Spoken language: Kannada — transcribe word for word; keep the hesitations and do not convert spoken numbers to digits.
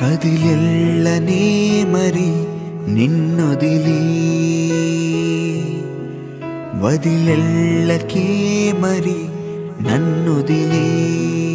ಕದಿಲೆಲ್ಲನೇ ಮರಿ ನಿನ್ನೊದಿಲಿ ವದಿಲೆಲ್ಲಕ್ಕೆ ಮರಿ ನನ್ನೊದಿಲಿ.